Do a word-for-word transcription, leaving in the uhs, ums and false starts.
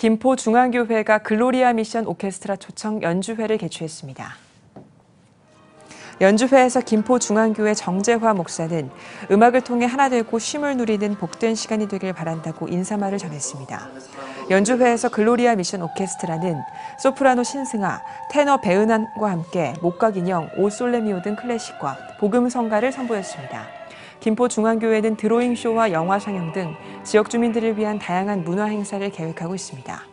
김포중앙교회가 글로리아 미션 오케스트라 초청 연주회를 개최했습니다. 연주회에서 김포중앙교회 정재화 목사는 음악을 통해 하나 되고 쉼을 누리는 복된 시간이 되길 바란다고 인사말을 전했습니다. 연주회에서 글로리아 미션 오케스트라는 소프라노 신승아, 테너 배은환과 함께 목각인형 오솔레미오 등 클래식과 복음성가를 선보였습니다. 김포중앙교회는 드로잉쇼와 영화 상영 등 지역 주민들을 위한 다양한 문화 행사를 계획하고 있습니다.